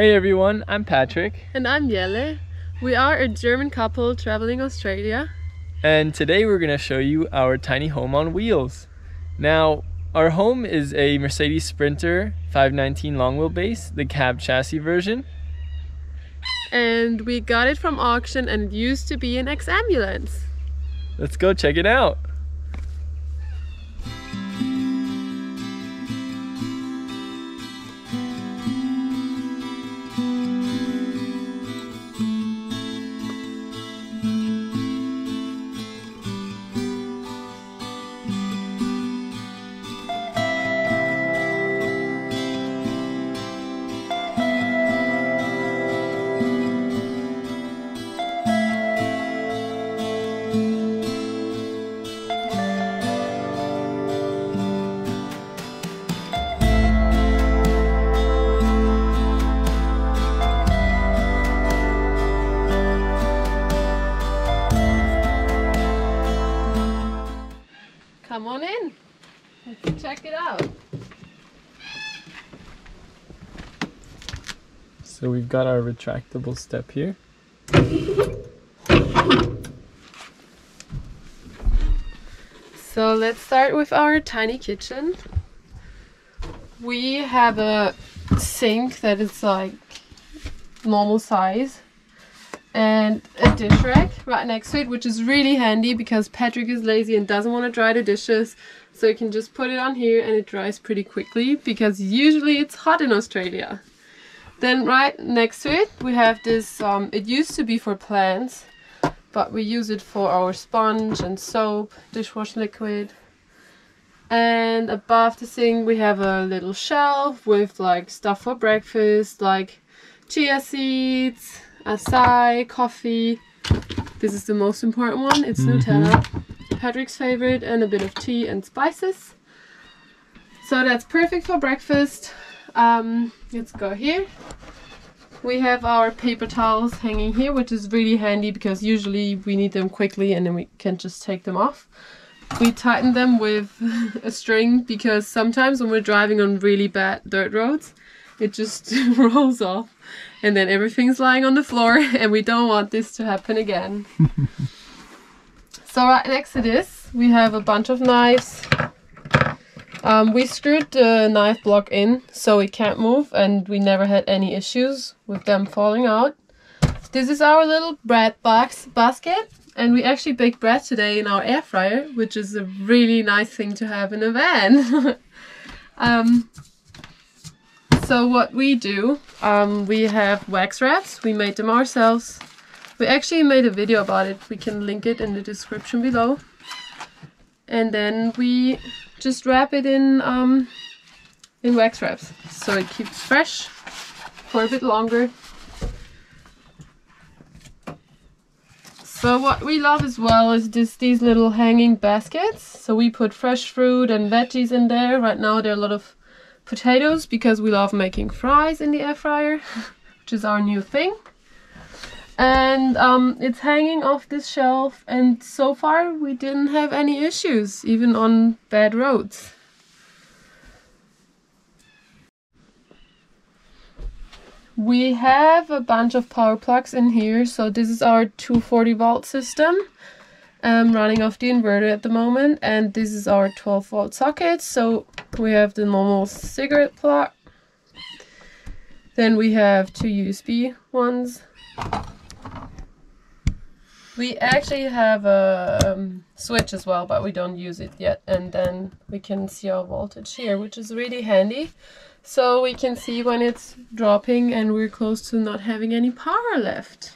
Hey everyone, I'm Patrick. And I'm Jelle. We are a German couple traveling Australia. And today we're going to show you our tiny home on wheels. Now, our home is a Mercedes Sprinter 519 long wheelbase, the cab chassis version. And we got it from auction and it used to be an ex-ambulance. Let's go check it out. Come on in, let's check it out. So we've got our retractable step here. So let's start with our tiny kitchen. We have a sink that is like normal size and a dish rack right next to it, which is really handy because Patrick is lazy and doesn't want to dry the dishes, so you can just put it on here and it dries pretty quickly because usually it's hot in Australia. Then right next to it we have this, it used to be for plants, but we use it for our sponge and soap, dishwashing liquid. And above the sink we have a little shelf with like stuff for breakfast, like chia seeds, acai, coffee. This is the most important one, it's Nutella, Patrick's favorite, and a bit of tea and spices. So that's perfect for breakfast. Let's go here. We have our paper towels hanging here, which is really handy because usually we need them quickly and then we can just take them off. We tighten them with a string because sometimes when we're driving on really bad dirt roads, it just rolls off and then everything's lying on the floor, and we don't want this to happen again. So right next to this we have a bunch of knives. We screwed the knife block in so it can't move, and we never had any issues with them falling out. This is our little bread basket, and we actually baked bread today in our air fryer, which is a really nice thing to have in a van. So what we do, we have wax wraps, we made them ourselves. We actually made a video about it, we can link it in the description below. And then we just wrap it in wax wraps, so it keeps fresh for a bit longer. So what we love as well is these little hanging baskets. So we put fresh fruit and veggies in there. Right now there are a lot of potatoes because we love making fries in the air fryer, which is our new thing. And it's hanging off this shelf, and so far we didn't have any issues, even on bad roads. We have a bunch of power plugs in here. So this is our 240 volt system, running off the inverter at the moment, and this is our 12 volt socket. So we have the normal cigarette plug, then we have two USB ones. We actually have a switch as well, but we don't use it yet, and then we can see our voltage here, which is really handy. So we can see when it's dropping and we're close to not having any power left.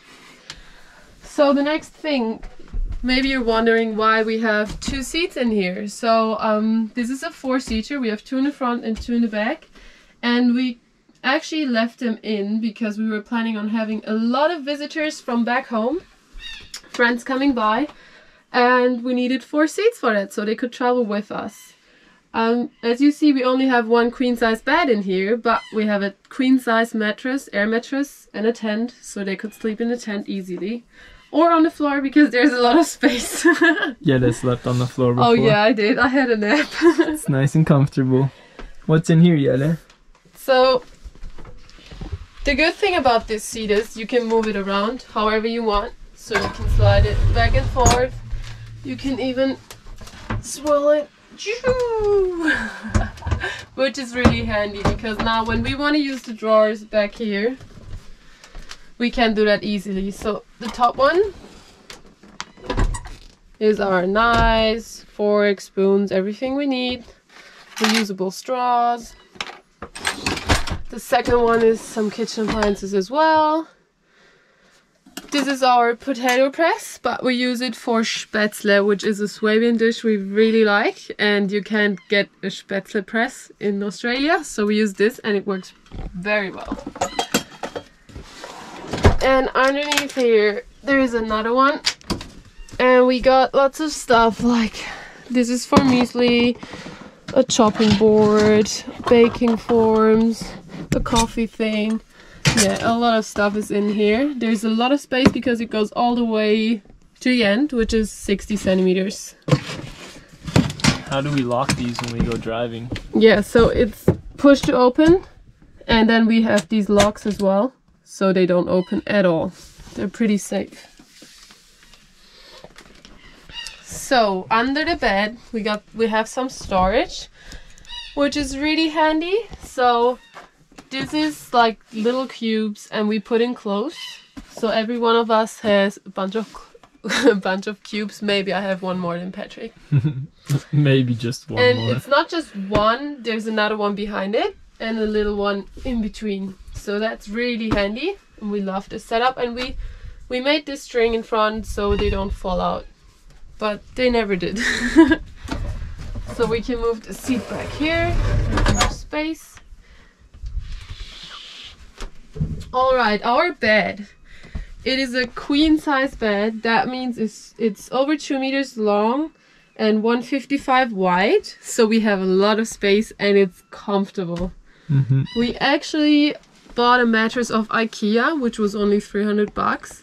So the next thing, maybe you're wondering why we have two seats in here. So this is a four-seater. We have two in the front and two in the back. And we actually left them in because we were planning on having a lot of visitors from back home, friends coming by, and we needed four seats for that so they could travel with us. As you see, we only have one queen-size bed in here, but we have a queen-size mattress, air mattress, and a tent, so they could sleep in the tent easily. Or on the floor, because there's a lot of space. Yeah, they slept on the floor before. Oh yeah, I did. I had a nap. It's nice and comfortable. What's in here, Jelle? So The good thing about this seat is you can move it around however you want. So you can slide it back and forth. You can even swirl it, which is really handy because now when we want to use the drawers back here, we can do that easily. So the top one is our knives, forks, spoons, everything we need, reusable straws. The second one is some kitchen appliances as well. This is our potato press, but we use it for Spätzle, which is a Swabian dish we really like, and you can't get a Spätzle press in Australia, so we use this and it works very well. And underneath here there is another one, and we got lots of stuff. Like this is for muesli, a chopping board, baking forms, a coffee thing. Yeah, a lot of stuff is in here. There's a lot of space because it goes all the way to the end, which is 60 centimeters. How do we lock these when we go driving? Yeah, so it's push to open, and then we have these locks as well, so they don't open at all. They're pretty safe. So under the bed we have some storage, which is really handy. So this is like little cubes, and we put in clothes. So every one of us has a bunch of cubes. Maybe I have one more than Patrick. Maybe just one and more. And it's not just one. There's another one behind it and a little one in between. So that's really handy. And we love this setup. And we made this string in front so they don't fall out. But they never did. So we can move the seat back here. There's more space. Alright, our bed. It is a queen size bed. That means it's over 2 meters long and 155 wide. So we have a lot of space and it's comfortable. Mm-hmm. We actually bought a mattress of IKEA, which was only $300.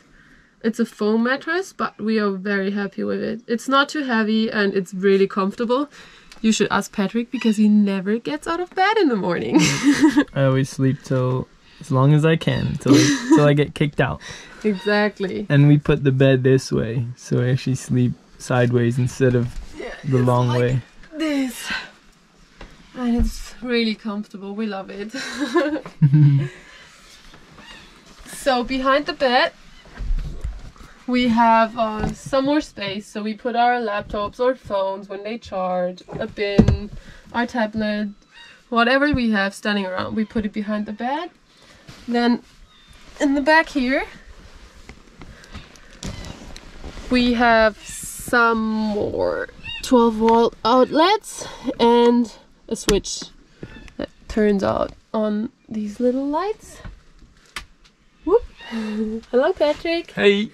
It's a foam mattress, but we are very happy with it. It's not too heavy and it's really comfortable. You should ask Patrick because he never gets out of bed in the morning. I always sleep till... as long as I can, till I get kicked out. Exactly. And we put the bed this way, so I actually sleep sideways instead of the long like way. This. And it's really comfortable, we love it. So behind the bed, we have some more space. So we put our laptops or phones when they charge, a bin, our tablet, whatever we have standing around, we put it behind the bed. Then in the back here we have some more 12-volt outlets and a switch that turns out on these little lights. Whoop. Hello Patrick. Hey.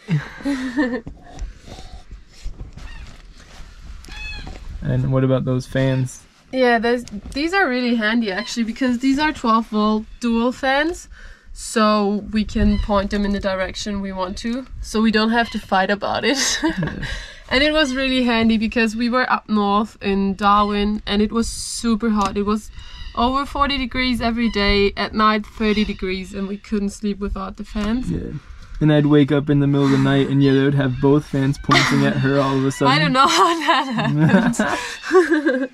And what about those fans? Yeah, these are really handy actually because these are 12-volt dual fans. So we can point them in the direction we want to, so we don't have to fight about it. And it was really handy because we were up north in Darwin and it was super hot. It was over 40 degrees every day, at night 30 degrees, and we couldn't sleep without the fans. Yeah. And I'd wake up in the middle of the night and yeah, they would have both fans pointing at her all of a sudden. I don't know how that happened.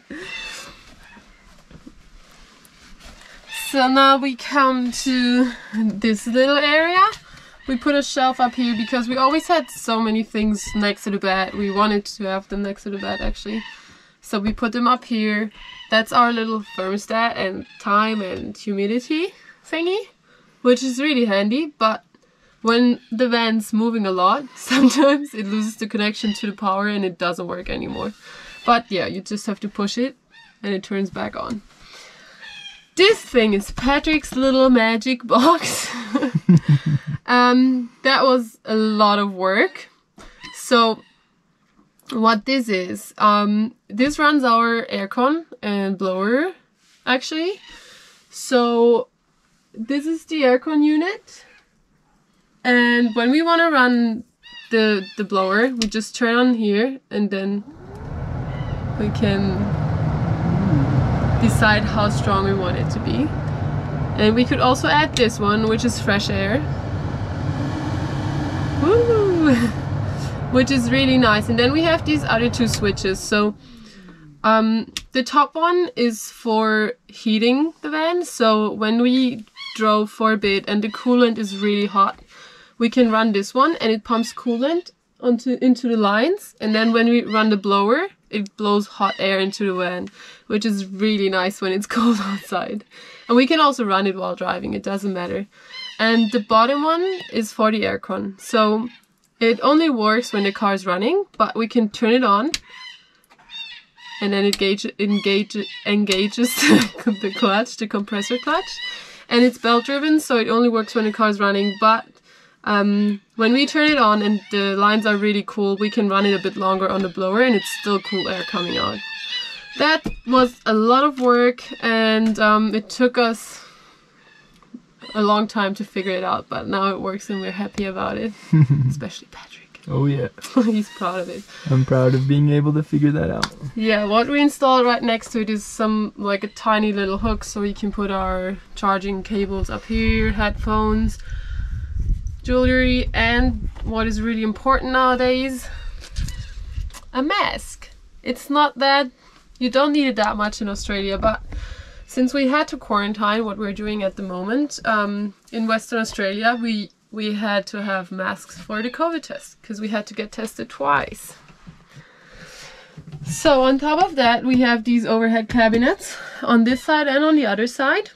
So now we come to this little area. We put a shelf up here because we always had so many things next to the bed. We wanted to have them next to the bed actually. So we put them up here. That's our little thermostat and time and humidity thingy, which is really handy, but when the van's moving a lot, sometimes it loses the connection to the power and it doesn't work anymore. But yeah, you just have to push it and it turns back on. This thing is Patrick's little magic box. That was a lot of work. So what this is, this runs our aircon and blower actually. So this is the aircon unit, and when we want to run the blower, we just turn on here and then we can decide how strong we want it to be. And we could also add this one, which is fresh air. Woo! Which is really nice. And then we have these other two switches. So the top one is for heating the van. So when we drove for a bit and the coolant is really hot, we can run this one and it pumps coolant into the lines. And then when we run the blower, it blows hot air into the van, which is really nice when it's cold outside. And we can also run it while driving, it doesn't matter. And the bottom one is for the aircon. So it only works when the car is running, but we can turn it on and then it engages the clutch, the compressor clutch. And it's belt driven, so it only works when the car is running, but when we turn it on and the lines are really cool, we can run it a bit longer on the blower and it's still cool air coming out. That was a lot of work and it took us a long time to figure it out, but now it works and we're happy about it, especially Patrick. Oh yeah. He's proud of it. I'm proud of being able to figure that out. Yeah, what we installed right next to it is like a tiny little hook so we can put our charging cables up here, headphones, jewelry, and what is really important nowadays, a mask. It's not that you don't need it that much in Australia, but since we had to quarantine, what we're doing at the moment in Western Australia, we had to have masks for the COVID test because we had to get tested twice. So on top of that, we have these overhead cabinets on this side and on the other side.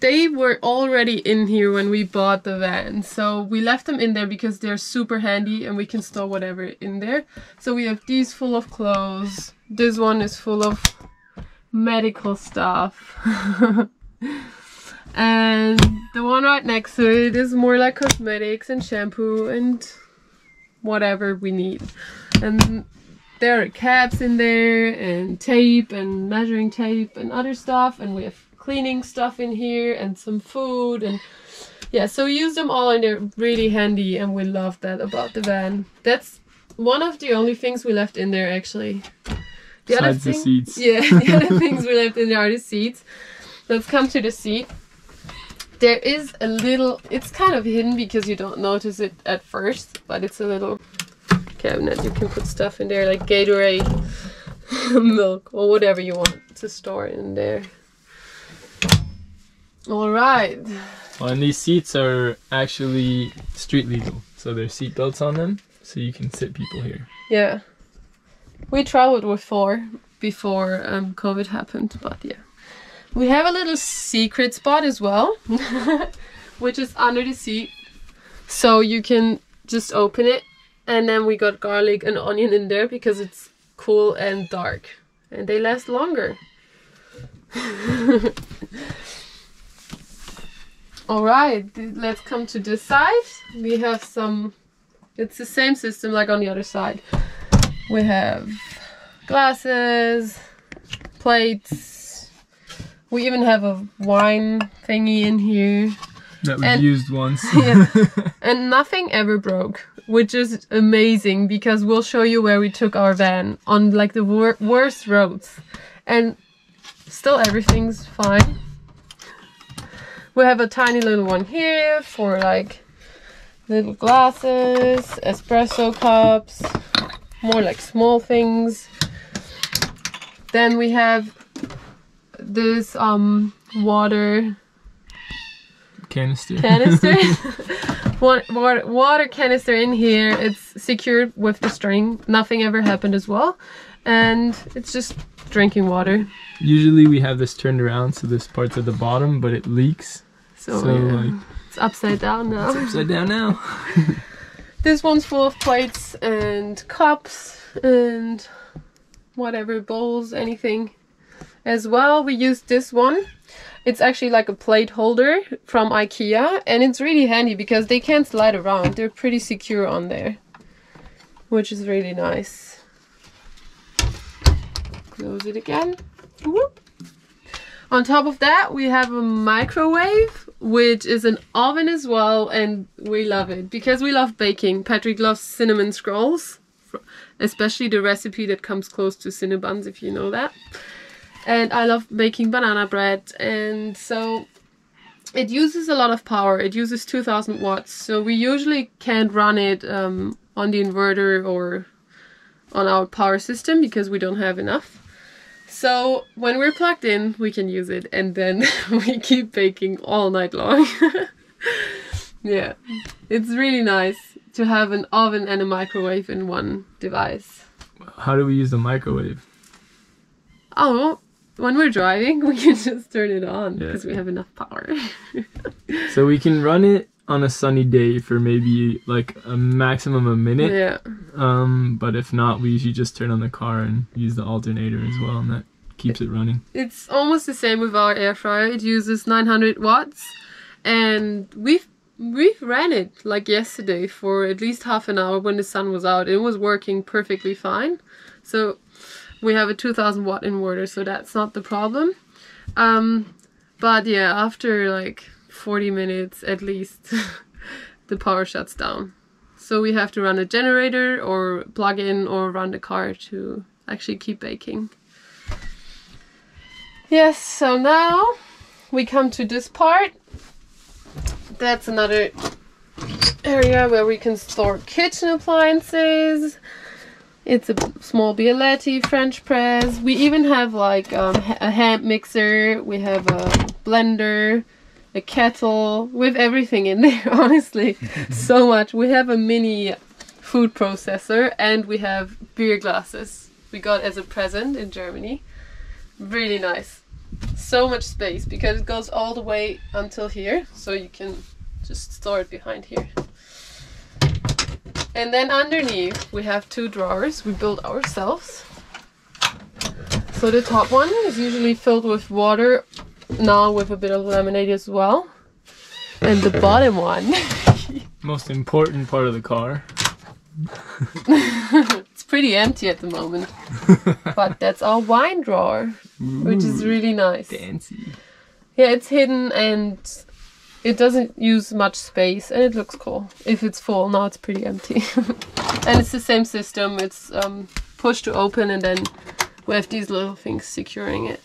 They were already in here when we bought the van, so we left them in there because they're super handy and we can store whatever in there. So we have these full of clothes, this one is full of medical stuff, and the one right next to it is more like cosmetics and shampoo and whatever we need. And there are caps in there and tape and measuring tape and other stuff, and we have cleaning stuff in here and some food, and yeah, so we use them all and they're really handy and we love that about the van. That's one of the only things we left in there actually. The seats. Yeah, the other things we left in there are the seats. Let's come to the seat. There is a little, it's kind of hidden because you don't notice it at first, but it's a little cabinet. You can put stuff in there like Gatorade, milk, or whatever you want to store in there. All right. Well, and these seats are actually street legal, so there's seat belts on them, so you can sit people here. Yeah, we traveled with four before COVID happened, but yeah, we have a little secret spot as well, which is under the seat, so you can just open it, and then we got garlic and onion in there because it's cool and dark, and they last longer. Alright, let's come to this side. We have some, it's the same system like on the other side. We have glasses, plates, we even have a wine thingy in here. That we've used once. Yeah, and nothing ever broke, which is amazing because we'll show you where we took our van on like the worst roads. And still everything's fine. We have a tiny little one here for like little glasses, espresso cups, more like small things. Then we have this water canister. Water canister in here. It's secured with the string. Nothing ever happened as well. And it's just drinking water. Usually we have this turned around so this part's at the bottom, but it leaks. So yeah, like, it's upside down now. It's upside down now. This one's full of plates and cups and whatever, bowls, anything as well. We used this one. It's actually like a plate holder from IKEA and it's really handy because they can't slide around. They're pretty secure on there, which is really nice. Close it again. Whoop. On top of that, we have a microwave, which is an oven as well, and we love it because we love baking. Patrick loves cinnamon scrolls, especially the recipe that comes close to Cinnabons, if you know that. and I love making banana bread, and so it uses a lot of power. It uses 2000 watts, so we usually can't run it on the inverter or on our power system because we don't have enough. So when we're plugged in, we can use it, and then we keep baking all night long. Yeah, it's really nice to have an oven and a microwave in one device. How do we use the microwave? Oh, when we're driving, we can just turn it on because we have enough power. So we can run it on a sunny day for maybe like a maximum a minute. Yeah. But if not, we usually just turn on the car and use the alternator as well, and that keeps it running. It's almost the same with our air fryer. It uses 900 watts, and we've ran it like yesterday for at least half an hour when the sun was out. It was working perfectly fine. So we have a 2000 watt inverter, so that's not the problem. But yeah, after like 40 minutes at least, the power shuts down. So we have to run a generator or plug in or run the car to actually keep baking. Yes, so now we come to this part. That's another area where we can store kitchen appliances. It's a small Bialetti French press. We even have like a hand mixer. We have a blender, a kettle with everything in there. Honestly, so much. We have a mini food processor, and we have beer glasses we got as a present in Germany. Really nice. So much space because it goes all the way until here, so you can just store it behind here. And then underneath we have two drawers we built ourselves. So the top one is usually filled with water, now with a bit of lemonade as well. And the bottom one, most important part of the car. It's pretty empty at the moment, but that's our wine drawer. Ooh, which is really nice. Fancy. Yeah, it's hidden and it doesn't use much space, and it looks cool if it's full. Now it's pretty empty. And it's the same system. It's push to open, and then we have these little things securing it.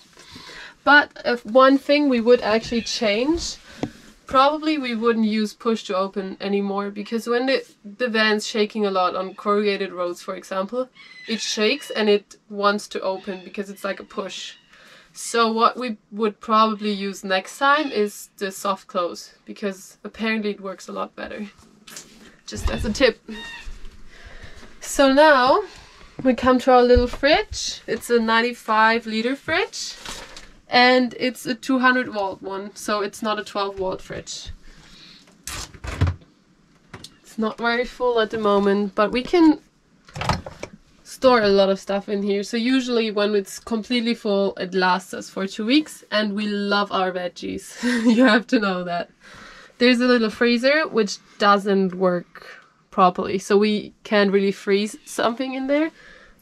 But one thing we would actually change, probably we wouldn't use push to open anymore, because when the van's shaking a lot on corrugated roads, for example, it shakes and it wants to open because it's like a push. So what we would probably use next time is the soft close, because apparently it works a lot better. Just as a tip. So now we come to our little fridge. It's a 95-liter fridge. And it's a 200 watt one, so it's not a 12 watt fridge. It's not very full at the moment, but we can store a lot of stuff in here. So usually when it's completely full, it lasts us for 2 weeks, and we love our veggies. You have to know that. There's a little freezer which doesn't work properly, so we can't really freeze something in there.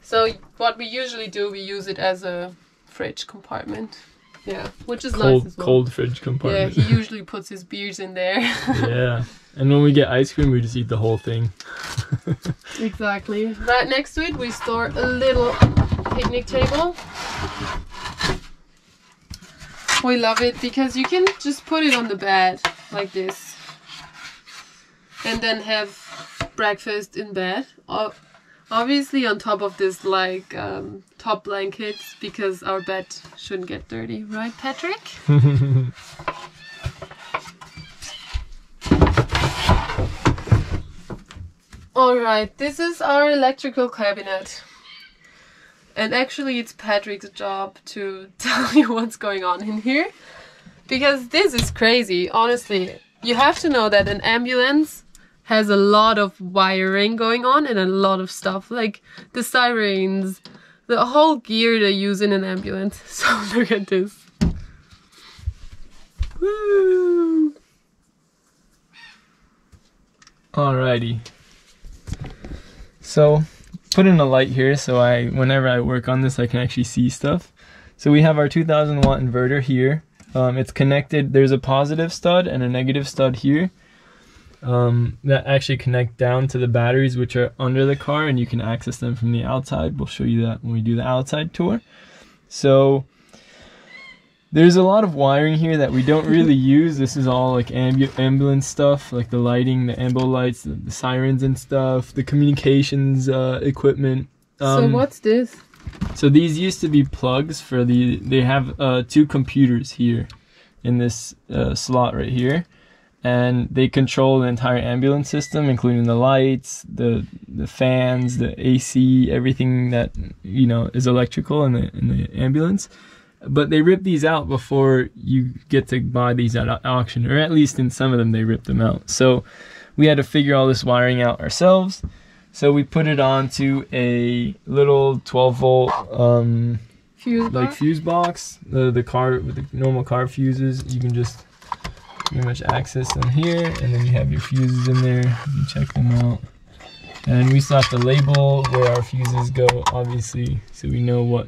So what we usually do, we use it as a fridge compartment. Yeah, which is cold, nice as well. Cold fridge compartment. Yeah, he usually puts his beers in there. Yeah, and when we get ice cream, we just eat the whole thing. Exactly. Right next to it, we store a little picnic table. We love it because you can just put it on the bed like this, and then have breakfast in bed. Obviously on top of this, like top blankets, because our bed shouldn't get dirty, right, Patrick? Alright, this is our electrical cabinet. And actually it's Patrick's job to tell you what's going on in here, because this is crazy, honestly. You have to know that an ambulance has a lot of wiring going on and a lot of stuff, like the sirens, the whole gear they use in an ambulance. So look at this. Woo! Alrighty. So put in a light here, so whenever I work on this, I can actually see stuff. So we have our 2000 watt inverter here. It's connected. There's a positive stud and a negative stud here. That actually connect down to the batteries, which are under the car, and you can access them from the outside. We'll show you that when we do the outside tour. So There's a lot of wiring here that we don't really use. This is all like ambulance stuff, like the lighting, the ambo lights, the sirens and stuff, the communications equipment. So what's this? So these used to be plugs for the, they have two computers here in this slot right here. And they control the entire ambulance system, including the lights, the fans, the AC, everything that, you know, is electrical in the ambulance. But they rip these out before you get to buy these at auction, or at least in some of them they rip them out. So we had to figure all this wiring out ourselves. So we put it onto a little 12-volt fuse box. The car with the normal car fuses, you can just pretty much access them here, and then you have your fuses in there. You can check them out. And we still have to label where our fuses go, obviously, so we know what.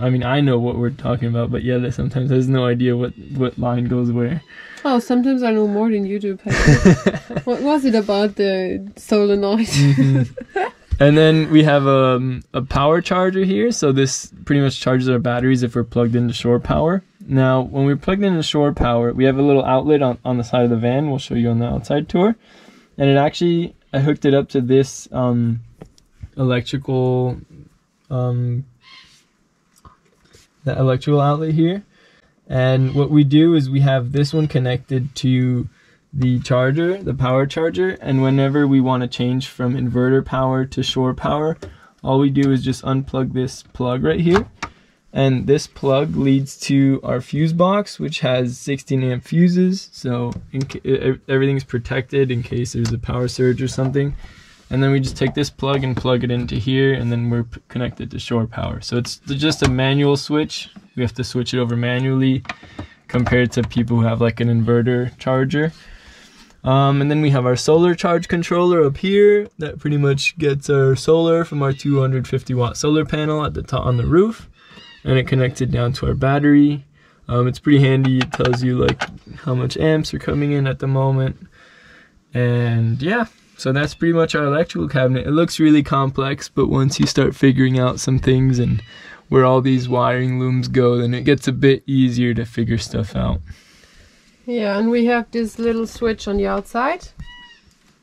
I mean, I know what we're talking about, but yeah, that sometimes has no idea what line goes where. Oh, sometimes I know more than you do, Patrick. What was it about the solenoid? Mm-hmm. And then we have a power charger here, so this pretty much charges our batteries if we're plugged into shore power. Now, when we're plugged into shore power, we have a little outlet on the side of the van. We'll show you on the outside tour. And it actually, I hooked it up to this electrical outlet here, and what we do is we have this one connected to the charger, the power charger, and whenever we want to change from inverter power to shore power, all we do is just unplug this plug right here, and this plug leads to our fuse box, which has 16 amp fuses, so everything's protected in case there's a power surge or something. And then we just take this plug and plug it into here, and then we're connected to shore power. So it's just a manual switch. We have to switch it over manually compared to people who have like an inverter charger. And then we have our solar charge controller up here that pretty much gets our solar from our 250 watt solar panel at the top on the roof, and it connects it down to our battery. It's pretty handy. It tells you like how much amps are coming in at the moment, and yeah. So that's pretty much our electrical cabinet. It looks really complex, but once you start figuring out some things and where all these wiring looms go, then it gets a bit easier to figure stuff out. Yeah, and we have this little switch on the outside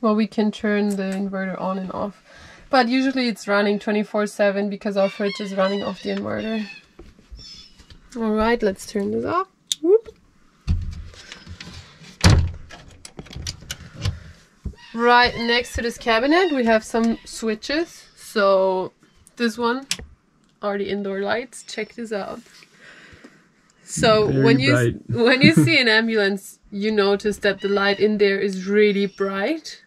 where we can turn the inverter on and off. But usually it's running 24/7 because our fridge is running off the inverter. All right, let's turn this off. Whoop. Right next to this cabinet we have some switches. So this one are the indoor lights. Check this out. So when you see an ambulance, you notice that the light in there is really bright,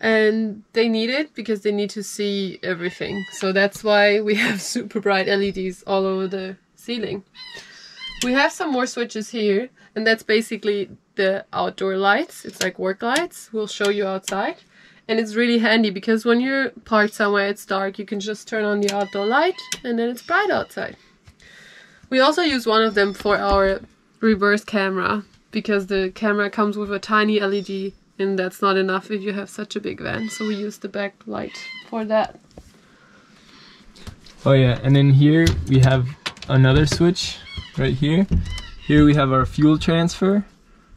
and they need it because they need to see everything. So that's why we have super bright LEDs all over the ceiling. We have some more switches here, and that's basically the outdoor lights. It's like work lights. We'll show you outside. And it's really handy because when you're parked somewhere it's dark, you can just turn on the outdoor light and then it's bright outside. We also use one of them for our reverse camera because the camera comes with a tiny LED, and that's not enough if you have such a big van. So we use the backlight for that. Oh yeah, and then here we have another switch right here. Here we have our fuel transfer.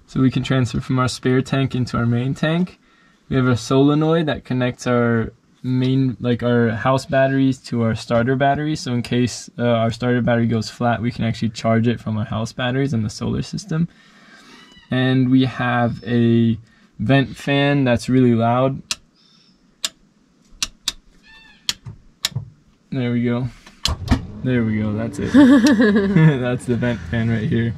So we can transfer from our spare tank into our main tank. We have a solenoid that connects our main, like our house batteries to our starter battery. So in case our starter battery goes flat, we can actually charge it from our house batteries and the solar system. And we have a vent fan that's really loud. There we go. There we go, that's it. That's the vent fan right here.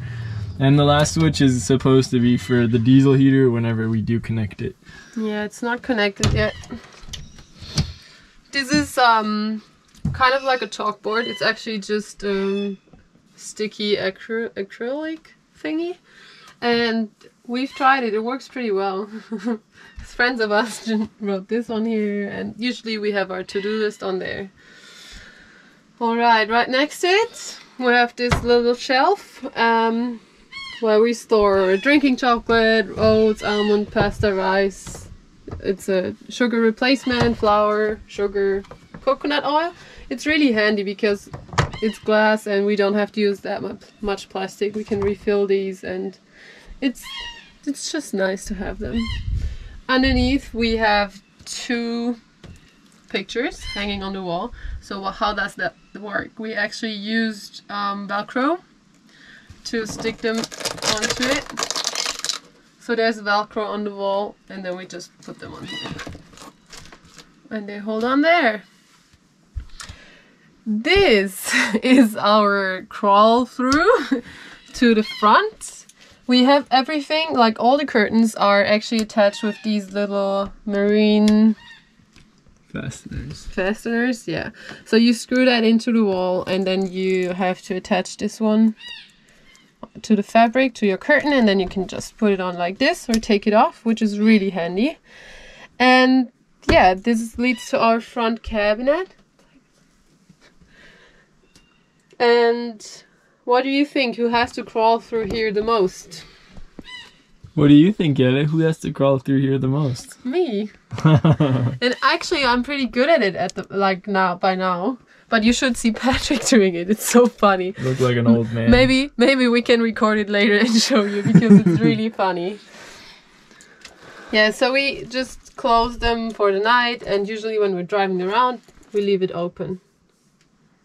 And the last switch is supposed to be for the diesel heater whenever we do connect it. Yeah, it's not connected yet. This is kind of like a chalkboard. It's actually just sticky acrylic thingy. And we've tried it. It works pretty well. Friends of us wrote this on here, and usually we have our to-do list on there. All right, right next to it, we have this little shelf. Where we store drinking chocolate, oats, almond, pasta, rice. It's a sugar replacement, flour, sugar, coconut oil. It's really handy because it's glass and we don't have to use that much plastic. We can refill these, and it's just nice to have them. Underneath we have two pictures hanging on the wall. So how does that work? We actually used Velcro to stick them onto it. So there's Velcro on the wall, and then we just put them on here. And they hold on there. This is our crawl through to the front. We have everything, like all the curtains are actually attached with these little marine fasteners. Fasteners, yeah. So you screw that into the wall, and then you have to attach this one to the fabric, to your curtain, and then you can just put it on like this or take it off, which is really handy. And yeah, this leads to our front cabinet. And what do you think? Who has to crawl through here the most? What do you think, Jelle? Who has to crawl through here the most? Me. And actually, I'm pretty good at it by now. But you should see Patrick doing it. It's so funny. Look like an old man. Maybe we can record it later and show you, because it's really funny. Yeah, so we just close them for the night, and usually when we're driving around, we leave it open.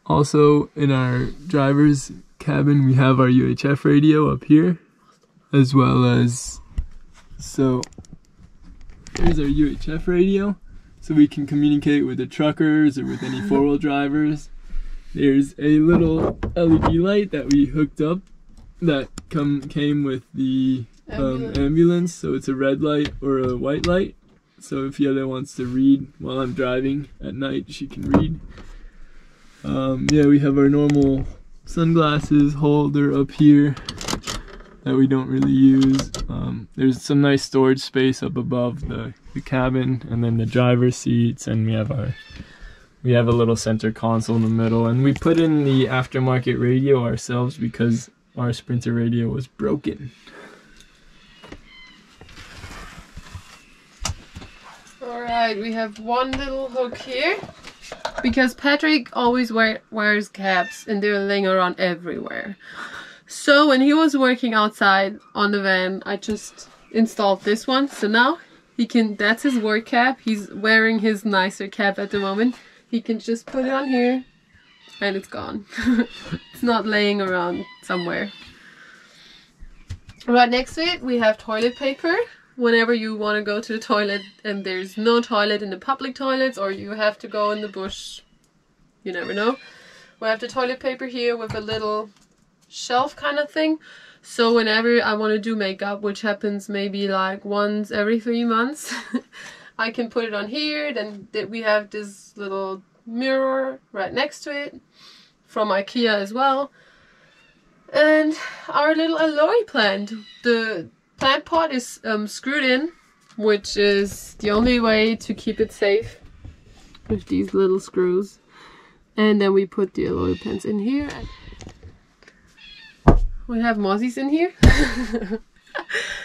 Also, in our driver's cabin, we have our UHF radio up here, as well as... So, here's our UHF radio. So we can communicate with the truckers or with any four-wheel drivers. There's a little LED light that we hooked up that came with the ambulance. So it's a red light or a white light. So if Jelle wants to read while I'm driving at night, she can read. Yeah, we have our normal sunglasses holder up here that we don't really use. There's some nice storage space up above the cabin, and then the driver's seats, and we have a little center console in the middle, and we put in the aftermarket radio ourselves because our Sprinter radio was broken. Alright, we have one little hook here because Patrick always wears caps and they're laying around everywhere. So when he was working outside on the van, I just installed this one. So now he can, that's his work cap. He's wearing his nicer cap at the moment. He can just put it on here and it's gone. It's not laying around somewhere. Right next to it, we have toilet paper. Whenever you want to go to the toilet and there's no toilet in the public toilets, or you have to go in the bush, you never know. We have the toilet paper here with a little shelf kind of thing. So whenever I want to do makeup, which happens maybe like once every 3 months, I can put it on here. Then we have this little mirror right next to it from IKEA as well, and our little aloe plant. The plant pot is screwed in, which is the only way to keep it safe with these little screws. And then we put the aloe plants in here. We have mozzies in here.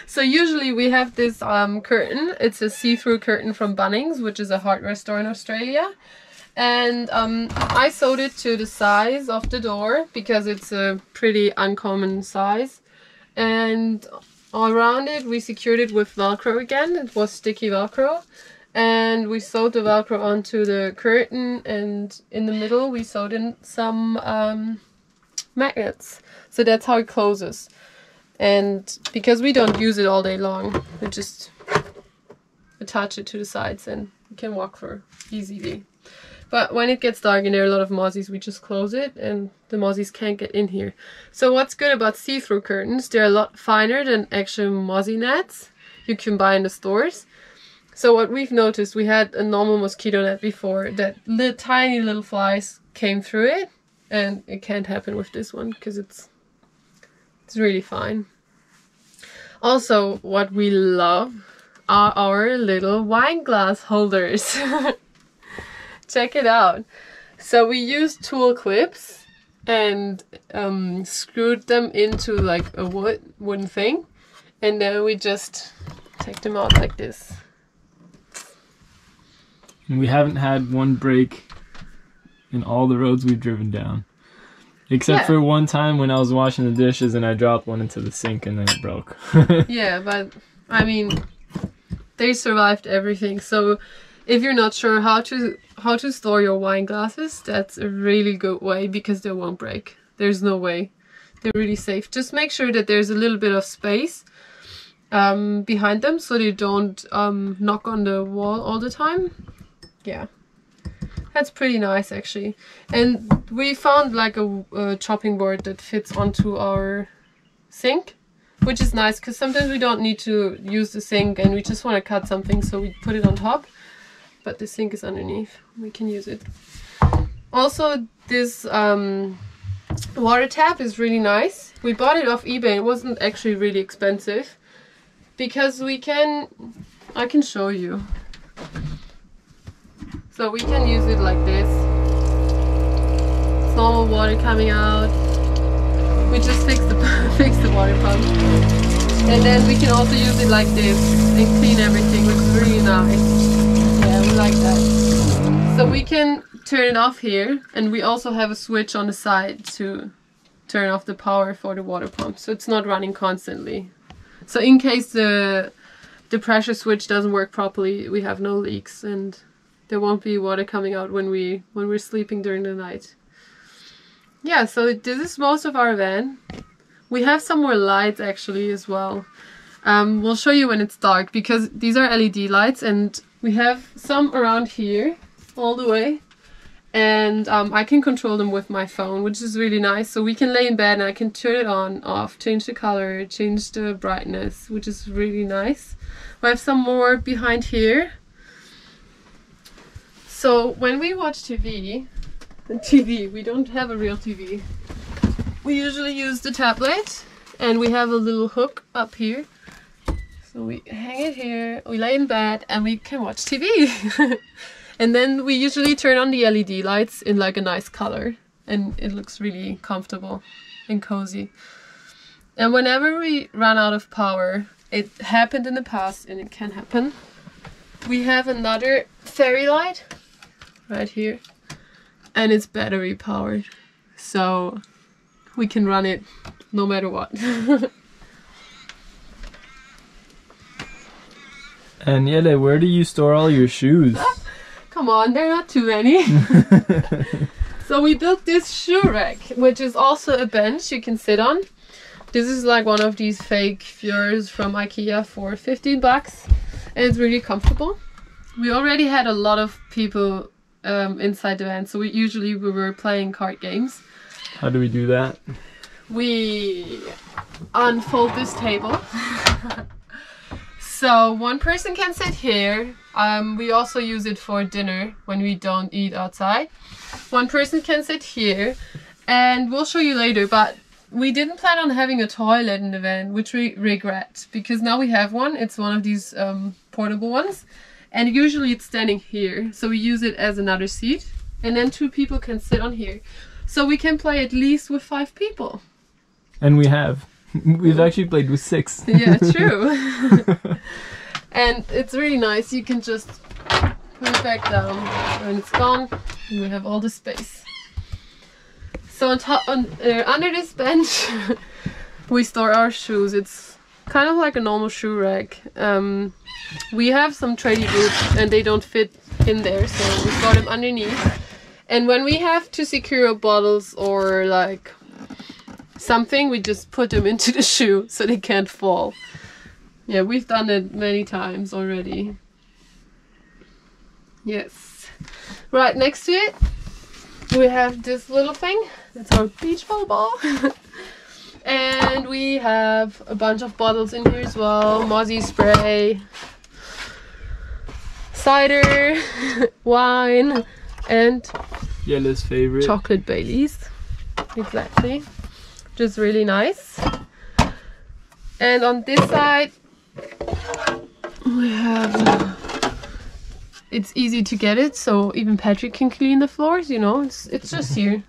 So usually we have this curtain. It's a see-through curtain from Bunnings, which is a hardware store in Australia. And I sewed it to the size of the door because it's a pretty uncommon size. And around it we secured it with Velcro again. It was sticky Velcro. And we sewed the Velcro onto the curtain, and in the middle we sewed in some... magnets. So that's how it closes. And because we don't use it all day long, we just attach it to the sides and we can walk through easily. But when it gets dark and there are a lot of mozzies, we just close it and the mozzies can't get in here. So what's good about see-through curtains, they're a lot finer than actual mozzie nets you can buy in the stores. So what we've noticed, we had a normal mosquito net before that tiny little flies came through it. And it can't happen with this one because it's really fine. Also, what we love are our little wine glass holders. Check it out. So we used tool clips and screwed them into like a wooden thing, and then we just take them out like this. We haven't had one break in all the roads we've driven down. Except for one time when I was washing the dishes and I dropped one into the sink and then it broke. Yeah, but I mean, they survived everything. So if you're not sure how to store your wine glasses, that's a really good way because they won't break. There's no way. They're really safe. Just make sure that there's a little bit of space behind them so they don't knock on the wall all the time. Yeah, that's pretty nice actually. And we found like a chopping board that fits onto our sink, which is nice because sometimes we don't need to use the sink and we just want to cut something, so we put it on top, but the sink is underneath. We can use it. Also, this water tap is really nice. We bought it off eBay. It wasn't actually really expensive because we can, I can show you. So we can use it like this. It's normal water coming out. We just fix the water pump. And then we can also use it like this and clean everything, which is really nice. Yeah, we like that. So we can turn it off here, and we also have a switch on the side to turn off the power for the water pump, so it's not running constantly. So in case the pressure switch doesn't work properly, we have no leaks and there won't be water coming out when we're sleeping during the night. Yeah, so this is most of our van. We have some more lights actually as well. We'll show you when it's dark because these are LED lights and we have some around here all the way. And I can control them with my phone, which is really nice. So we can lay in bed and I can turn it on, off, change the color, change the brightness, which is really nice. We have some more behind here. So when we watch TV, we don't have a real TV. We usually use the tablet and we have a little hook up here. So we hang it here, we lay in bed and we can watch TV. And then we usually turn on the LED lights in like a nice color and it looks really comfortable and cozy. And whenever we run out of power, it happened in the past and it can happen, we have another fairy light right here and it's battery powered, so we can run it no matter what. And Jelle, where do you store all your shoes? Come on, there are not too many. So we built this shoe rack, which is also a bench you can sit on. This is like one of these fake Fiors from IKEA for 15 bucks and it's really comfortable. We already had a lot of people inside the van, so we were playing card games. How do we do that? We unfold this table. So one person can sit here. We also use it for dinner when we don't eat outside. One person can sit here and we'll show you later, but we didn't plan on having a toilet in the van, which we regret because now we have one. It's one of these portable ones. And usually it's standing here, so we use it as another seat and then two people can sit on here, so we can play at least with 5 people. And we've actually played with 6. Yeah, true. And it's really nice, you can just put it back down when it's gone and we have all the space. So under this bench we store our shoes. It's kind of like a normal shoe rack. We have some tradie boots and they don't fit in there, so we store them underneath. And when we have to secure bottles or like something, we just put them into the shoe so they can't fall. Yeah, we've done it many times already. Yes. Right next to it we have this little thing. That's our beach volleyball. And we have a bunch of bottles in here as well. Mozzie spray, cider, wine, and Jelle's favorite, chocolate Baileys. Exactly, which is really nice. And on this side we have, it's easy to get it, so even Patrick can clean the floors, you know, it's just here.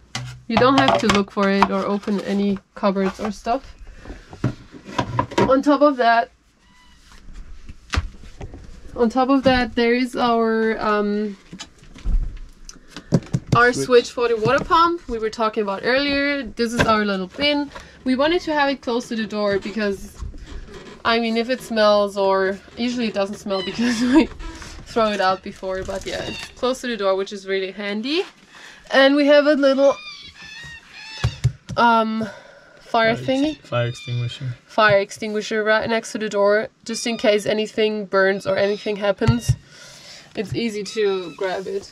You don't have to look for it or open any cupboards or stuff. On top of that, there is our our switch for the water pump we were talking about earlier. This is our little bin. We wanted to have it close to the door because, I mean, if it smells, or usually it doesn't smell because we throw it out before, but yeah, it's close to the door, which is really handy. And we have a little fire extinguisher right next to the door, just in case anything burns or anything happens. It's easy to grab it.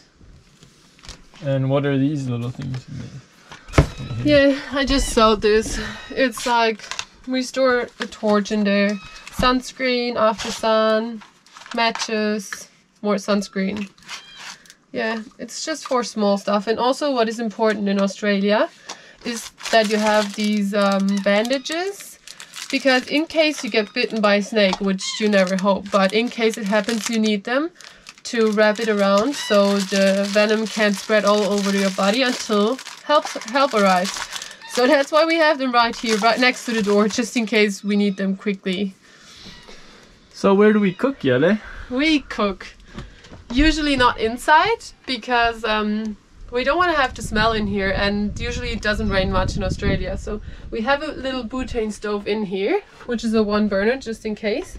And what are these little things in there? Yeah, I just sold this. It's like, we store a torch in there, sunscreen, after sun, matches, more sunscreen. Yeah, it's just for small stuff. And also what is important in Australia is that you have these bandages, because in case you get bitten by a snake, which you never hope, but in case it happens, you need them to wrap it around so the venom can't spread all over your body until help arrives. So that's why we have them right here, right next to the door, just in case we need them quickly. So where do we cook, Jelle? We cook usually not inside, because we don't want to have to smell in here, and usually it doesn't rain much in Australia. So we have a little butane stove in here, which is a one burner, just in case.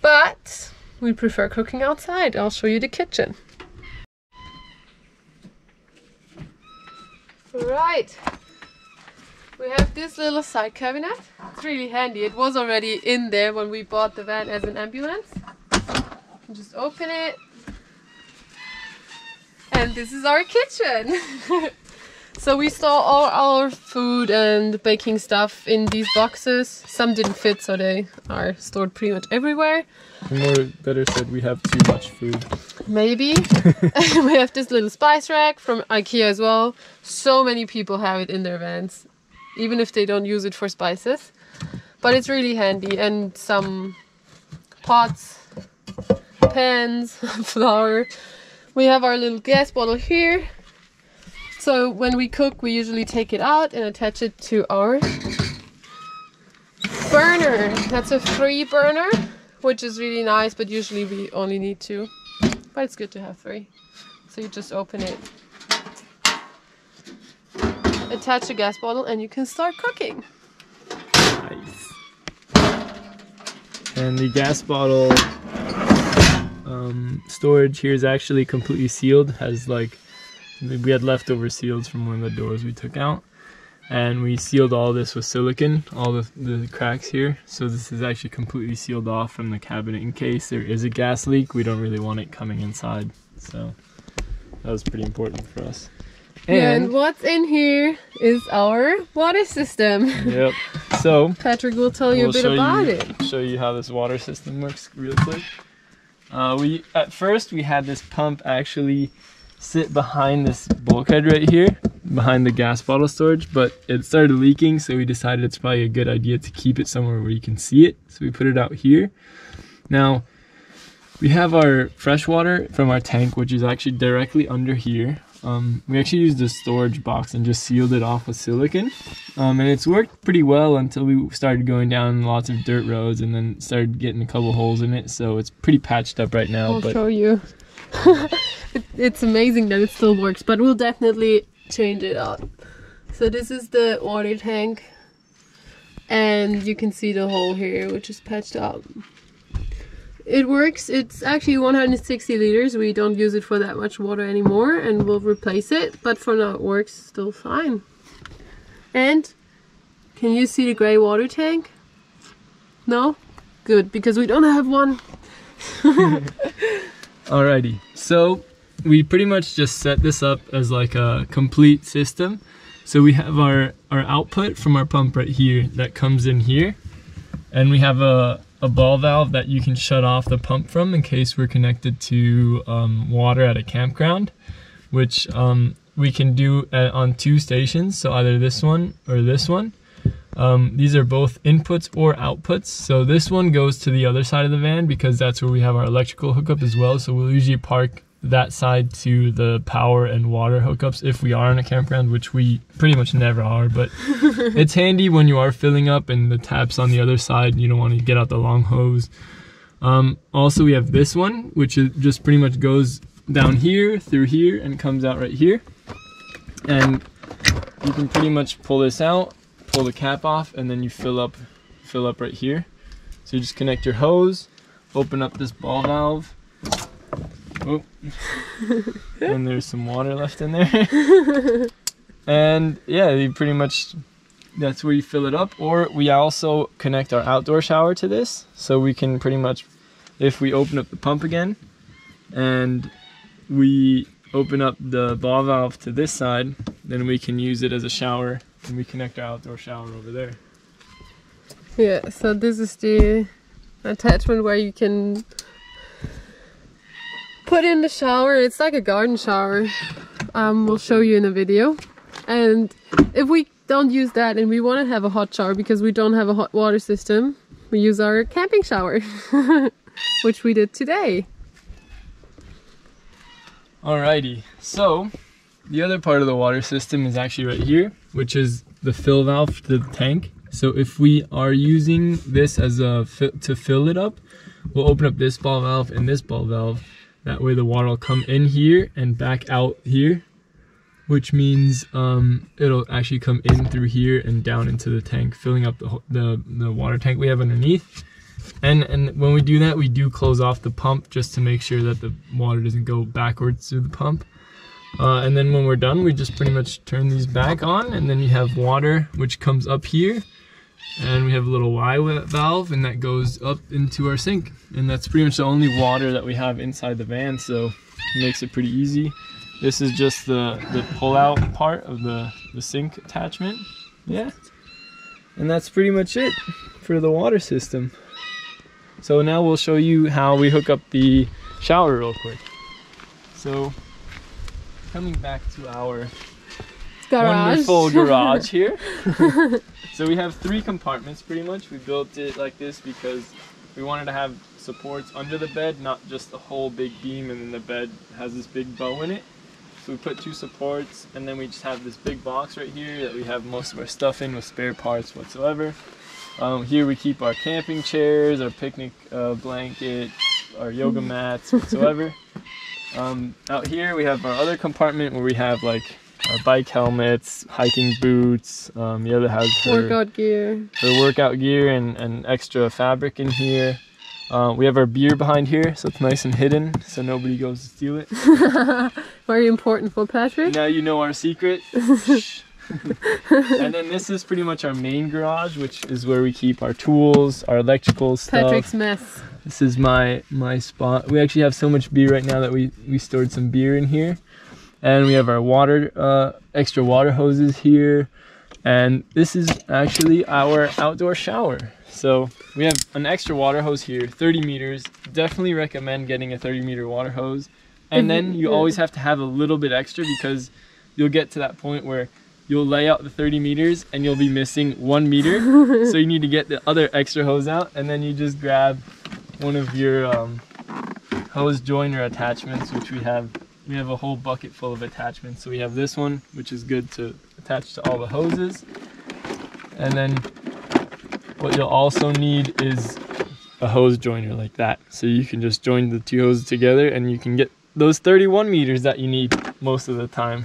But we prefer cooking outside. I'll show you the kitchen. Right, we have this little side cabinet. It's really handy. It was already in there when we bought the van as an ambulance. Just open it. And this is our kitchen. So we store all our food and baking stuff in these boxes. Some didn't fit, so they are stored pretty much everywhere. More better said, we have too much food. Maybe. We have this little spice rack from IKEA as well. So many people have it in their vans, even if they don't use it for spices. But it's really handy. And some pots, pans, flour. We have our little gas bottle here. So when we cook, we usually take it out and attach it to our burner. That's a 3 burner, which is really nice, but usually we only need 2. But it's good to have 3. So you just open it, attach a gas bottle, and you can start cooking. Nice. And the gas bottle storage here is actually completely sealed. Has like, we had leftover seals from one of the doors we took out, and we sealed all this with silicone, all the cracks here. So this is actually completely sealed off from the cabinet in case there is a gas leak. We don't really want it coming inside, so that was pretty important for us. And what's in here is our water system. Yep. So Patrick will tell you a bit about it. Show you how this water system works real quick. At first we had this pump actually sit behind this bulkhead right here, behind the gas bottle storage, but it started leaking, so we decided it's probably a good idea to keep it somewhere where you can see it. So we put it out here. Now we have our fresh water from our tank, which is actually directly under here. We actually used the storage box and just sealed it off with silicone, and it's worked pretty well until we started going down lots of dirt roads and then started getting a couple holes in it, so it's pretty patched up right now. I'll show you. It's amazing that it still works, but we'll definitely change it out. So this is the water tank, and you can see the hole here, which is patched up. It works. It's actually 160 liters. We don't use it for that much water anymore, and we'll replace it, but for now it works still fine. And can you see the gray water tank? No? Good, because we don't have one. Alrighty, so we pretty much just set this up as like a complete system. So we have our output from our pump right here that comes in here, and we have a ball valve that you can shut off the pump from in case we're connected to water at a campground, which we can do on 2 stations, so either this one or this one. These are both inputs or outputs. So this one goes to the other side of the van because that's where we have our electrical hookup as well. So we'll usually park that side to the power and water hookups if we are in a campground, which we pretty much never are, but it's handy when you are filling up and the tap's on the other side and you don't want to get out the long hose. Also we have this one, which just pretty much goes down here, through here, and comes out right here. and you can pretty much pull this out, pull the cap off, and then you fill up right here. So you just connect your hose, open up this ball valve. Oh, and there's some water left in there. And yeah, you pretty much, that's where you fill it up. Or we also connect our outdoor shower to this, so we can pretty much, if we open up the pump again and we open up the ball valve to this side, then we can use it as a shower, and we connect our outdoor shower over there. Yeah, so this is the attachment where you can put in the shower. It's like a garden shower. We'll show you in a video. And if we don't use that and we want to have a hot shower because we don't have a hot water system, we use our camping shower, which we did today. Alrighty, so the other part of the water system is actually right here, which is the fill valve to the tank. So if we are using this as to fill it up, we'll open up this ball valve and this ball valve. That way the water will come in here and back out here, which means it'll actually come in through here and down into the tank, filling up the water tank we have underneath. And when we do that, we do close off the pump just to make sure that the water doesn't go backwards through the pump. And then when we're done, we just pretty much turn these back on, and then you have water which comes up here. And we have a little Y valve, and that goes up into our sink. And that's pretty much the only water that we have inside the van, so it makes it pretty easy. This is just the pull-out part of the sink attachment. Yeah. And that's pretty much it for the water system. So now we'll show you how we hook up the shower real quick. So, coming back to our garage. Wonderful garage here. So we have three compartments pretty much. We built it like this because we wanted to have supports under the bed, not just the whole big beam and then the bed has this big bow in it. So we put two supports, and then we just have this big box right here that we have most of our stuff in with spare parts whatsoever. Here we keep our camping chairs, our picnic blanket, our yoga mats whatsoever. Out here we have our other compartment where we have like our bike helmets, hiking boots, the other has her workout gear, and extra fabric in here. We have our beer behind here, so it's nice and hidden, so nobody goes to steal it. Very important for Patrick. Now you know our secret. And then this is pretty much our main garage, which is where we keep our tools, our electrical stuff. Patrick's mess. This is my spot. We actually have so much beer right now that we stored some beer in here. And we have our water, extra water hoses here. And this is actually our outdoor shower. So we have an extra water hose here, 30 meters. Definitely recommend getting a 30-meter water hose. And then you always have to have a little bit extra, because you'll get to that point where you'll lay out the 30 meters and you'll be missing 1 meter. So you need to get the other extra hose out, and then you just grab one of your hose joiner attachments, which we have. We have a whole bucket full of attachments. So we have this one, which is good to attach to all the hoses. And then what you'll also need is a hose joiner like that. So you can just join the two hoses together and you can get those 31 meters that you need most of the time.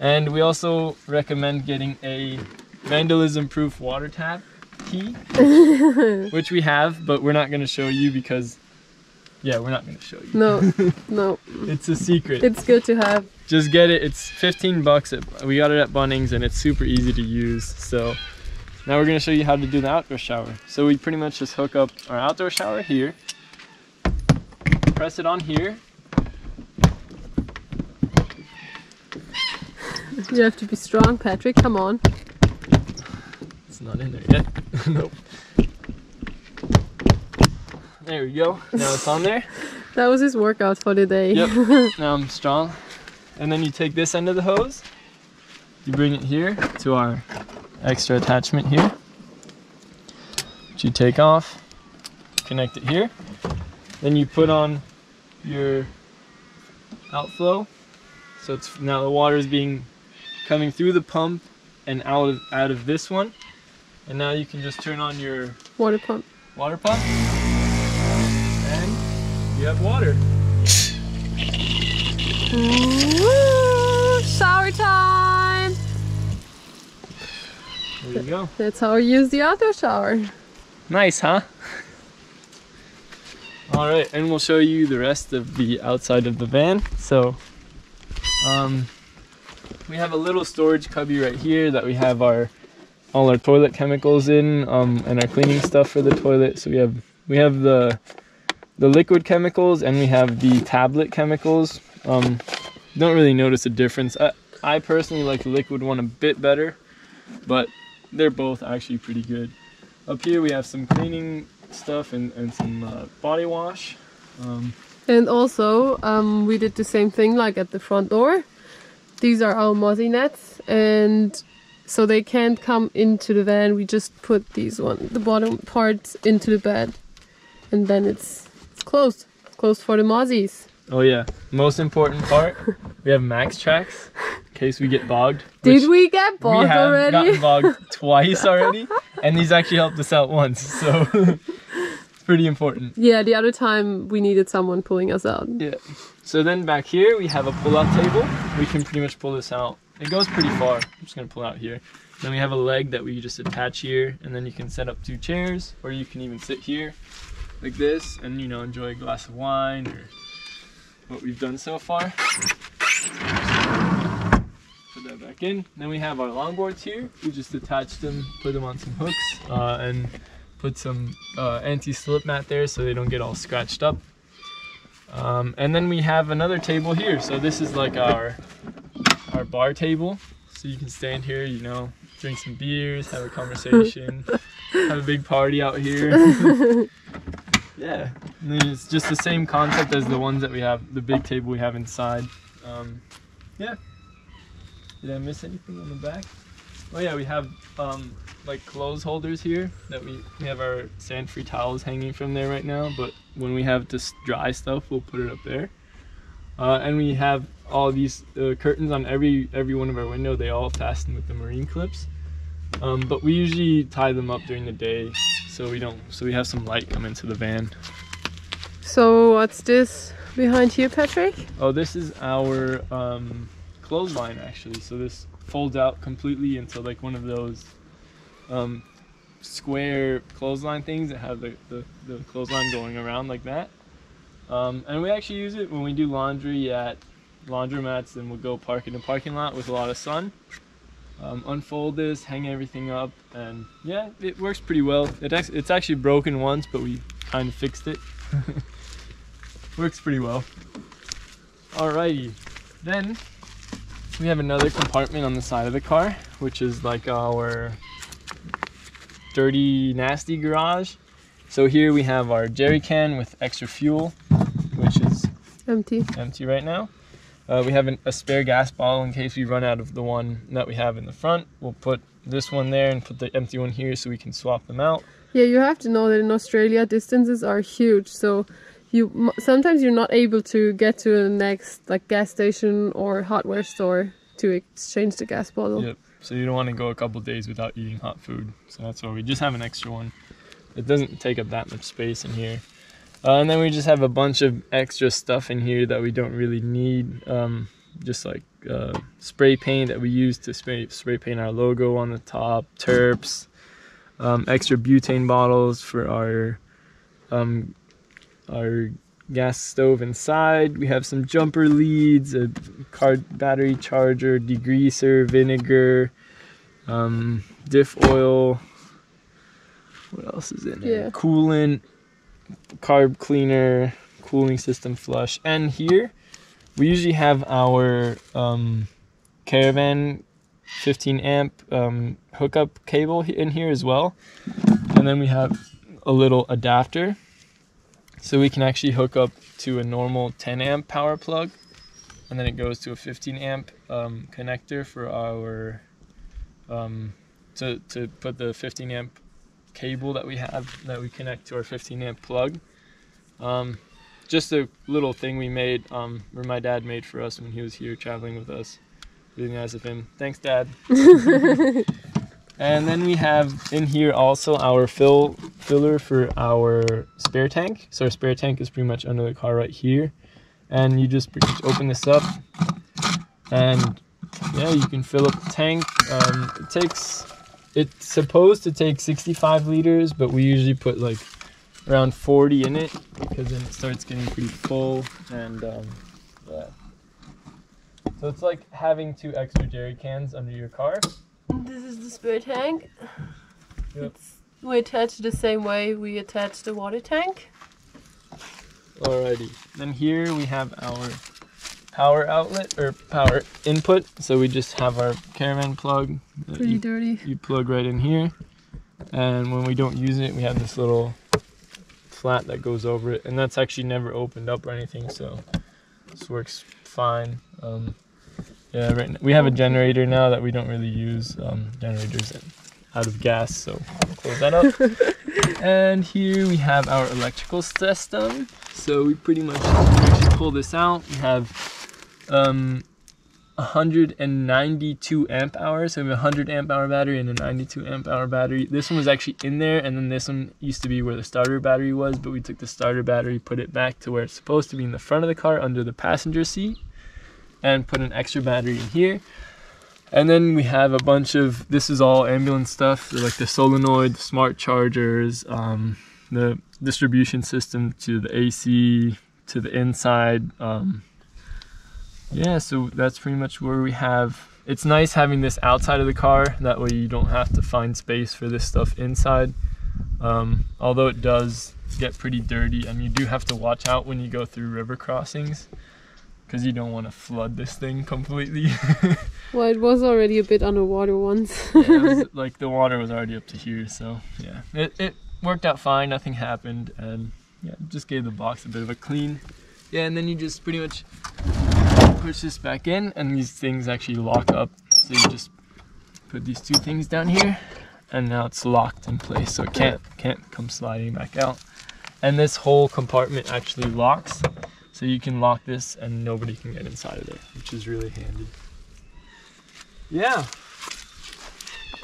And we also recommend getting a vandalism-proof water tap key, which we have, but we're not going to show you because... Yeah, we're not going to show you. No, no. It's a secret. It's good to have. Just get it. It's 15 bucks. We got it at Bunnings, and it's super easy to use. So now we're going to show you how to do the outdoor shower. So we pretty much just hook up our outdoor shower here. Press it on here. You have to be strong, Patrick. Come on. It's not in there yet. Nope. There we go. Now it's on there. That was his workout for the day. Yep. Now I'm strong. And then you take this end of the hose. You bring it here to our extra attachment here, which you take off. Connect it here. Then you put on your outflow. So it's now the water is coming through the pump and out of this one. And now you can just turn on your water pump. You have water. Woo! There you go. That's how I use the outdoor shower. Nice, huh? All right, and we'll show you the rest of the outside of the van. So we have a little storage cubby right here that we have all our toilet chemicals in, and our cleaning stuff for the toilet. So we have the liquid chemicals, and we have the tablet chemicals. Don't really notice a difference. I personally like the liquid one a bit better, but they're both actually pretty good. Up here we have some cleaning stuff and some body wash. And also we did the same thing like at the front door. These are our mozzie nets, and so they can't come into the van. We just put these one, the bottom parts, into the bed, and then it's closed for the mozzies. Oh yeah, most important part, we have Max Tracks in case we get bogged. Did we get bogged already? We have gotten bogged twice already, and these actually helped us out once, so it's pretty important. Yeah, the other time we needed someone pulling us out. Yeah. So then back here we have a pull-out table. We can pretty much pull this out. It goes pretty far. I'm just gonna pull out here. Then we have a leg that we just attach here, and then you can set up two chairs, or you can even sit here like this and, you know, enjoy a glass of wine or what we've done so far. Put that back in. Then we have our longboards here. We just attached them, put them on some hooks, and put some anti-slip mat there so they don't get all scratched up. And then we have another table here. So this is like our bar table. So you can stand here, you know, drink some beers, have a conversation, have a big party out here. Yeah, and it's just the same concept as the ones that we have, the big table we have inside. Yeah. Did I miss anything on the back? Oh yeah, we have like clothes holders here that we have our sand-free towels hanging from there right now, but when we have to dry stuff, we'll put it up there. And we have all these curtains on every one of our window. They all fasten with the marine clips, but we usually tie them up during the day. So we have some light come into the van. So what's this behind here, Patrick? Oh, this is our clothesline actually. So this folds out completely into like one of those square clothesline things that have the clothesline going around like that. And we actually use it when we do laundry at laundromats, and we'll go park in the parking lot with a lot of sun. Unfold this, hang everything up, and yeah, it works pretty well. It's actually broken once, but we kind of fixed it. Works pretty well. Alrighty, then we have another compartment on the side of the car, which is like our dirty, nasty garage. So here we have our jerry can with extra fuel, which is empty right now. We have a spare gas bottle in case we run out of the one that we have in the front. We'll put this one there and put the empty one here so we can swap them out. Yeah, you have to know that in Australia distances are huge, so sometimes you're not able to get to the next like gas station or hardware store to exchange the gas bottle. Yep. So you don't want to go a couple days without eating hot food. So that's why we just have an extra one. It doesn't take up that much space in here. And then we just have a bunch of extra stuff in here that we don't really need, just like spray paint that we use to spray paint our logo on the top, terps, extra butane bottles for our gas stove inside. We have some jumper leads, a battery charger, degreaser, vinegar, diff oil. What else is in there? Yeah. Coolant, carb cleaner, cooling system flush, and here we usually have our caravan 15 amp hookup cable in here as well, and then we have a little adapter so we can actually hook up to a normal 10 amp power plug, and then it goes to a 15 amp connector for our to put the 15 amp cable that we have that we connect to our 15 amp plug. Just a little thing we made, or my dad made for us when he was here traveling with us. Really nice of him. Thanks, Dad. And then we have in here also our filler for our spare tank. So our spare tank is pretty much under the car right here, and you just pretty much open this up, and yeah, you can fill up the tank. It takes It's supposed to take 65 liters, but we usually put like around 40 in it because then it starts getting pretty full. And yeah. So it's like having 2 extra jerry cans under your car. This is the spray tank. Yep. We attach the same way we attach the water tank. Alrighty. Then here we have our power outlet or power input. So we just have our caravan plug. Pretty dirty. You plug right in here. And when we don't use it, we have this little flat that goes over it. And that's actually never opened up or anything. So this works fine. Yeah, right now, we have a generator now that we don't really use. Generators out of gas, so we'll close that up. And here we have our electrical system. So we pretty much pull this out. We have 192 amp hours. So we have a 100 amp hour battery and a 92 amp hour battery. This one was actually in there, and then this one used to be where the starter battery was, but we took the starter battery, put it back to where it's supposed to be in the front of the car under the passenger seat, and put an extra battery in here. And then we have a bunch of, this is all ambulance stuff, like the solenoid, the smart chargers, the distribution system to the AC, to the inside. Yeah, so that's pretty much where we have. It's nice having this outside of the car, that way you don't have to find space for this stuff inside. Although it does get pretty dirty, and you do have to watch out when you go through river crossings, because you don't want to flood this thing completely. Well, it was already a bit underwater once. Yeah, it was, like the water was already up to here, so yeah. It worked out fine, nothing happened, and yeah, just gave the box a bit of a clean. Yeah, and then you just pretty much push this back in, and these things actually lock up. So you just put these 2 things down here, and now it's locked in place, so it can't come sliding back out. And this whole compartment actually locks. So you can lock this and nobody can get inside of it, which is really handy. Yeah.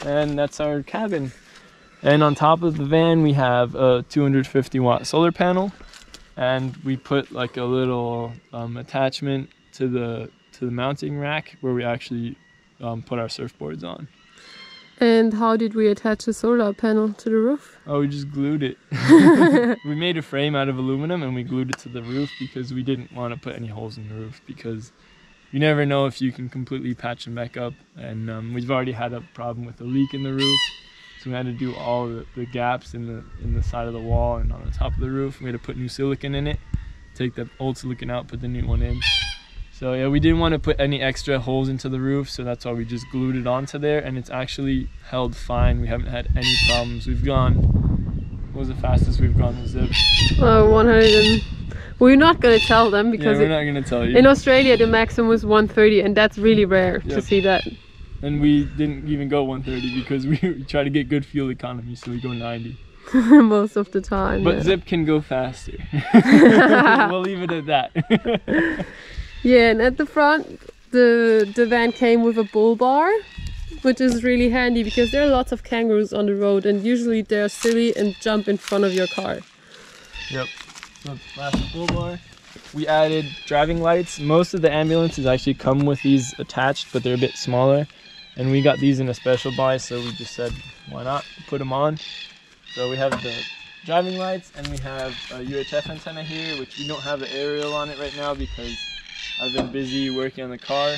And that's our cabin. And on top of the van, we have a 250-watt solar panel. And we put like a little attachment to the mounting rack where we actually put our surfboards on. And how did we attach the solar panel to the roof? Oh, we just glued it. We made a frame out of aluminum and we glued it to the roof because we didn't want to put any holes in the roof, because you never know if you can completely patch them back up. And we've already had a problem with a leak in the roof, so we had to do all the gaps in the side of the wall and on the top of the roof. We had to put new silicone in it, take the old silicone out, put the new one in. So yeah, we didn't want to put any extra holes into the roof, so that's why we just glued it onto there, and it's actually held fine. We haven't had any problems. We've gone, what was the fastest we've gone with ZIP? 100. We're not going to tell them because we're not going to tell you. In Australia the maximum was 130, and that's really rare to see that. And we didn't even go 130 because we try to get good fuel economy, so we go 90. Most of the time. But ZIP can go faster. We'll leave it at that. Yeah, and at the front, the van came with a bull bar, which is really handy because there are lots of kangaroos on the road, and usually they're silly and jump in front of your car. Yep, so that's the bull bar. We added driving lights. Most of the ambulances actually come with these attached, but they're a bit smaller. And we got these in a special buy, so we just said, why not put them on? So we have the driving lights, and we have a UHF antenna here, which we don't have an aerial on it right now because I've been busy working on the car,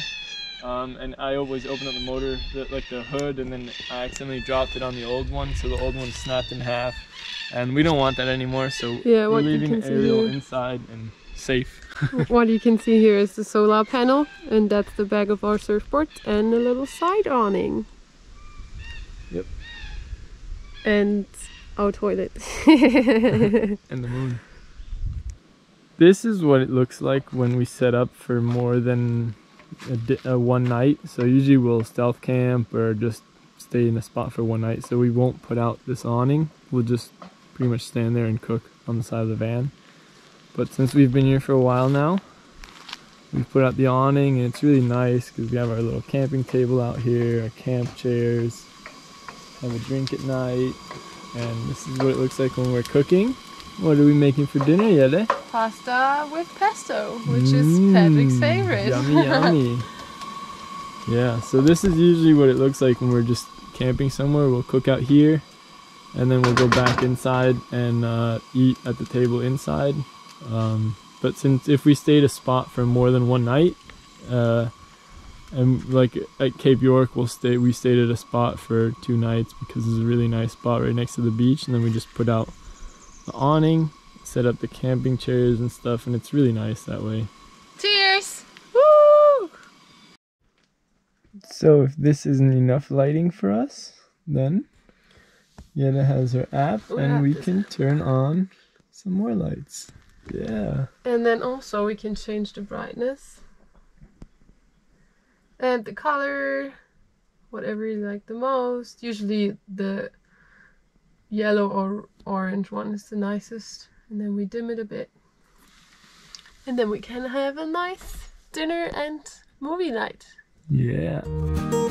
and I always open up the motor, like the hood, and then I accidentally dropped it on the old one, so the old one snapped in half, and we don't want that anymore, so yeah, we're leaving aerial inside and safe. What you can see here is the solar panel, and that's the back of our surfboard, and a little side awning. Yep. And our toilet. And the moon. This is what it looks like when we set up for more than one night. So usually we'll stealth camp or just stay in a spot for one night. So we won't put out this awning. We'll just pretty much stand there and cook on the side of the van. But since we've been here for a while now, we've put out the awning, and it's really nice because we have our little camping table out here, our camp chairs, have a drink at night. And this is what it looks like when we're cooking. What are we making for dinner, Jelle? Pasta with pesto, which is Patrick's favorite. Yummy, yummy. Yeah, so this is usually what it looks like when we're just camping somewhere, we'll cook out here, and then we'll go back inside and eat at the table inside. But since if we stayed a spot for more than one night, and like at Cape York, we stayed at a spot for 2 nights because it's a really nice spot right next to the beach, and then we just put out the awning, set up the camping chairs and stuff, and it's really nice that way. Cheers! Woo! So if this isn't enough lighting for us, then Jelle has her app and we can turn on some more lights. Yeah. And then also we can change the brightness and the color, whatever you like the most. Usually the yellow or orange one is the nicest. And then we dim it a bit. And then we can have a nice dinner and movie night. Yeah.